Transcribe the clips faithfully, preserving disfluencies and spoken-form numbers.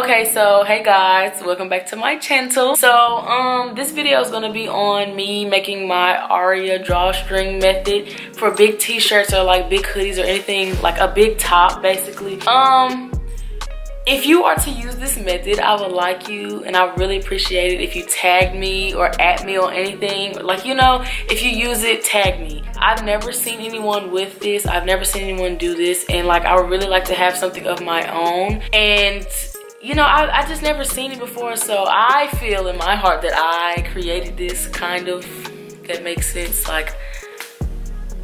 Okay, so hey guys, welcome back to my channel. So um this video is gonna be on me making my Aria drawstring method for big t-shirts or like big hoodies or anything, like a big top basically. Um if you are to use this method, I would like you and I really appreciate it if you tag me or at me on anything. Like, you know, if you use it, tag me. I've never seen anyone with this. I've never seen anyone do this, and like I would really like to have something of my own. And you know, I, I just never seen it before, so I feel in my heart that I created this, kind of, that makes sense. Like,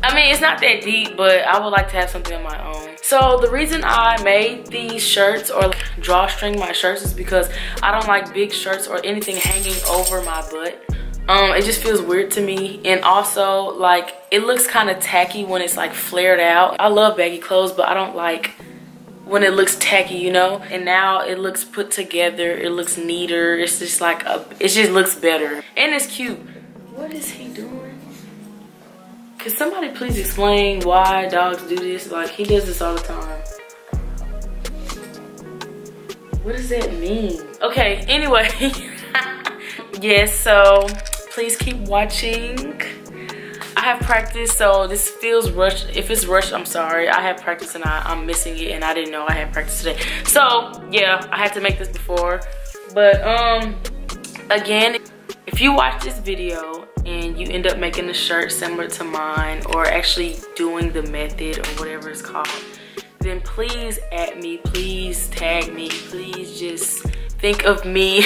I mean, it's not that deep, but I would like to have something of my own. So the reason I made these shirts or like, drawstring my shirts is because I don't like big shirts or anything hanging over my butt. Um, it just feels weird to me, and also like it looks kind of tacky when it's like flared out. I love baggy clothes, but I don't like when it looks tacky, you know. And now it looks put together, it looks neater, it's just like a, it just looks better and it's cute. What is he doing? Could somebody please explain why dogs do this? Like, he does this all the time. What does that mean? Okay, anyway. Yes, so please keep watching. I have practice, so this feels rushed. If it's rushed, I'm sorry. I had practice and I, I'm missing it, and I didn't know I had practice today. So yeah, I had to make this before. But um, again, if you watch this video and you end up making a shirt similar to mine, or actually doing the method or whatever it's called, then please at me, please tag me, please just think of me.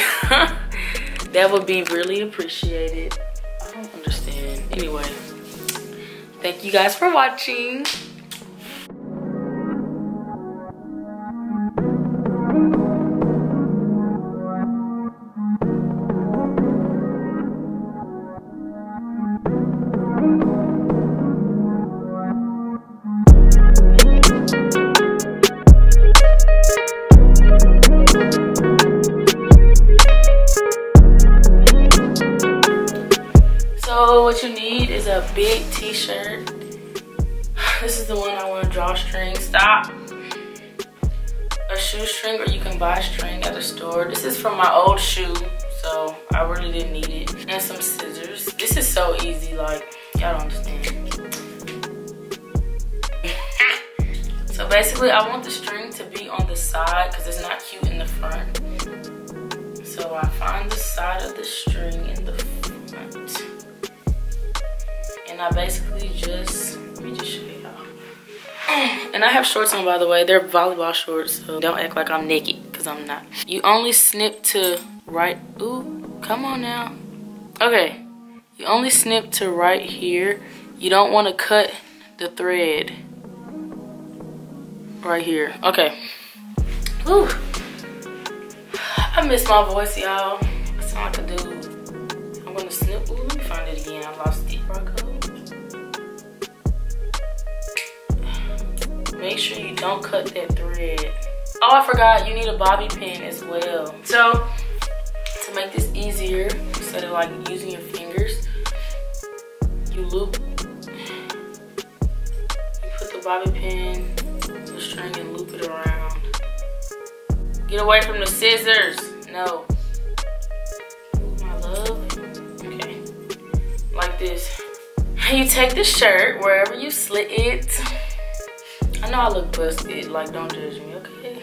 That would be really appreciated. I don't understand. Anyway. Thank you guys for watching. So what you need is a big t-shirt. This is the one I want to drawstring. Stop. A shoestring, or you can buy string at the store. This is from my old shoe, so I really didn't need it. And some scissors. This is so easy, like, y'all don't understand. So basically, I want the string to be on the side because it's not cute in the front. So I find the side of the string in the front. And I basically just, let me just show y'all. And I have shorts on, by the way. They're volleyball shorts, so don't act like I'm naked, because I'm not. You only snip to right, ooh, come on now. Okay, you only snip to right here. You don't want to cut the thread right here. Okay. Ooh, I miss my voice, y'all. I sound like a dude. I'm going to snip, ooh, let me find it again. I lost it. Make sure you don't cut that thread. Oh, I forgot, you need a bobby pin as well. So, to make this easier, instead of like using your fingers, you loop, you put the bobby pin, the string, and loop it around. Get away from the scissors. No. My love. Okay. Like this. You take the shirt wherever you slit it. I know I look busted, like, don't judge me, okay?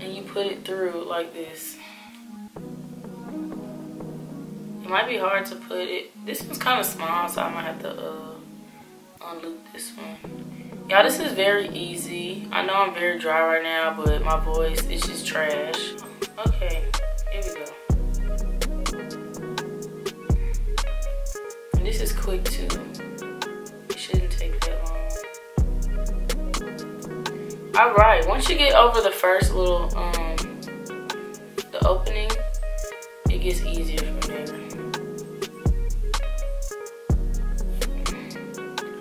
And you put it through like this. It might be hard to put it. This one's kind of small, so I might have to uh, unloop this one. Y'all, this is very easy. I know I'm very dry right now, but my voice is just trash. Okay, here we go. And this is quick, too. It shouldn't take that long. Alright, once you get over the first little, um, the opening, it gets easier from there.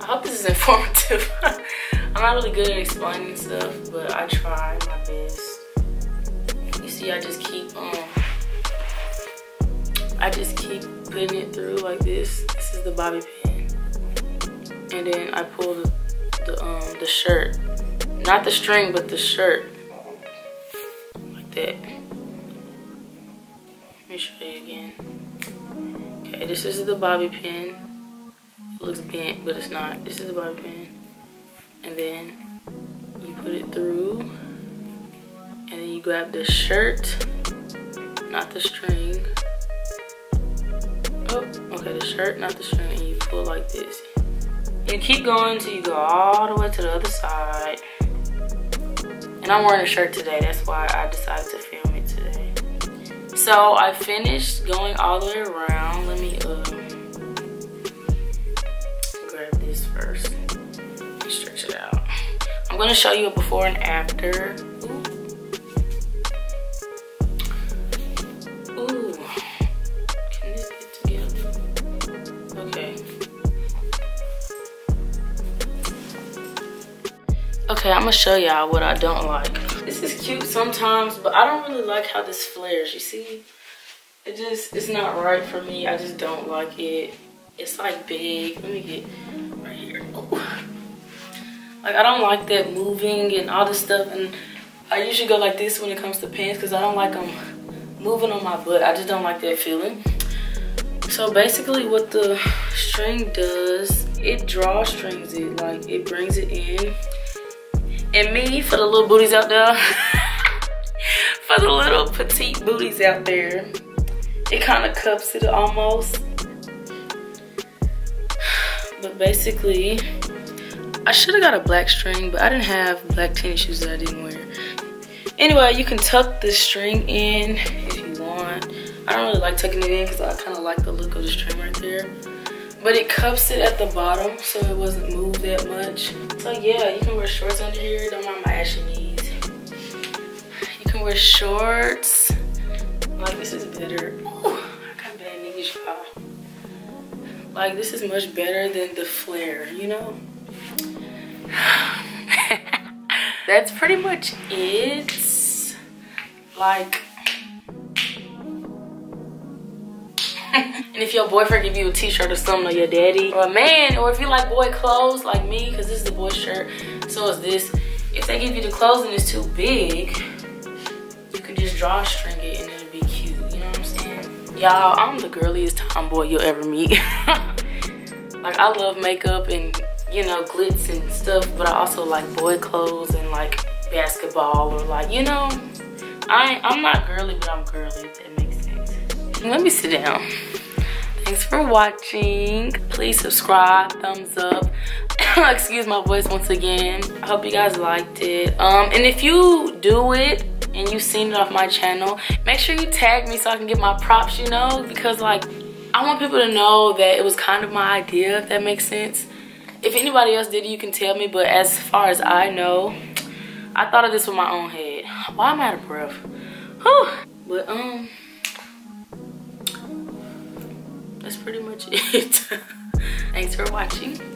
I hope this is informative. I'm not really good at explaining stuff, but I try my best. You see, I just keep, um, I just keep putting it through like this. This is the bobby pin. And then I pull the, the um, the shirt. Not the string, but the shirt. that. Let me show you again. Okay, this is the bobby pin. It looks bent, but it's not. This is the bobby pin. And then you put it through. And then you grab the shirt, not the string. Oh, okay, the shirt, not the string. And you pull like this. You keep going till you go all the way to the other side. And I'm wearing a shirt today, that's why I decided to film it today. So I finished going all the way around. Let me uh, grab this first and stretch it out. I'm gonna show you a before and after. Ooh. Ooh. Can this get together? Okay. Okay, I'm gonna show y'all what I don't like. This is cute sometimes, but I don't really like how this flares, you see? It just, it's not right for me. I just don't like it. It's like big. Let me get right here. Ooh. Like, I don't like that moving and all this stuff. And I usually go like this when it comes to pants because I don't like them moving on my butt. I just don't like that feeling. So basically what the string does, it drawstrings it. Like, it brings it in. And me, for the little booties out there, for the little petite booties out there, it kind of cups it almost. But basically, I should have got a black string, but I didn't have black tennis shoes that I didn't wear. Anyway, you can tuck the string in if you want. I don't really like tucking it in because I kind of like the look of the string right there. But it cups it at the bottom so it wasn't moved that much. So yeah, you can wear shorts under here. Don't mind my ashy knees. You can wear shorts. Like, this is better. Ooh, I got bad knees, y'all. Like, this is much better than the flare, you know? That's pretty much it. Like... And if your boyfriend give you a t-shirt or something, or your daddy, or a man, or if you like boy clothes, like me, because this is the boy shirt, so is this. If they give you the clothes and it's too big, you can just drawstring it and it'll be cute, you know what I'm saying? Y'all, I'm the girliest tomboy you'll ever meet. Like, I love makeup and, you know, glitz and stuff, but I also like boy clothes and, like, basketball or, like, you know, I, I'm not girly, but I'm girly, if that makes sense. Let me sit down. Thanks for watching. Please subscribe, thumbs up. Excuse my voice once again. I hope you guys liked it. Um, and if you do it and you've seen it off my channel, make sure you tag me so I can get my props, you know, because, like, I want people to know that it was kind of my idea, if that makes sense. If anybody else did it, you can tell me, but as far as I know, I thought of this with my own head. Why am I out of breath? Whew. But, um... that's pretty much it. Thanks for watching.